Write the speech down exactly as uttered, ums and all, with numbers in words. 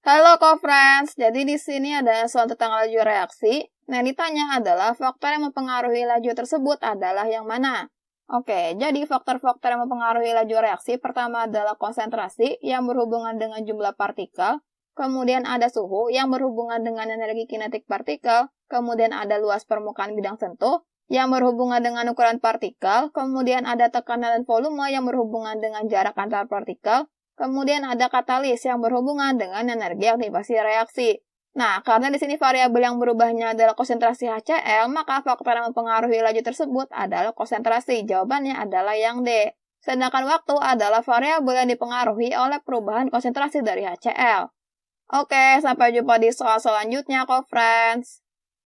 Halo co-friends, jadi di sini ada soal tentang laju reaksi. Nah, ditanya adalah faktor yang mempengaruhi laju tersebut adalah yang mana? Oke, jadi faktor-faktor yang mempengaruhi laju reaksi pertama adalah konsentrasi yang berhubungan dengan jumlah partikel, kemudian ada suhu yang berhubungan dengan energi kinetik partikel, kemudian ada luas permukaan bidang sentuh yang berhubungan dengan ukuran partikel, kemudian ada tekanan dan volume yang berhubungan dengan jarak antar partikel, kemudian ada katalis yang berhubungan dengan energi aktivasi reaksi. Nah, karena di sini variabel yang berubahnya adalah konsentrasi H C L, maka faktor yang mempengaruhi laju tersebut adalah konsentrasi. Jawabannya adalah yang D. Sedangkan waktu adalah variabel yang dipengaruhi oleh perubahan konsentrasi dari H C L. Oke, sampai jumpa di soal selanjutnya, co-friends.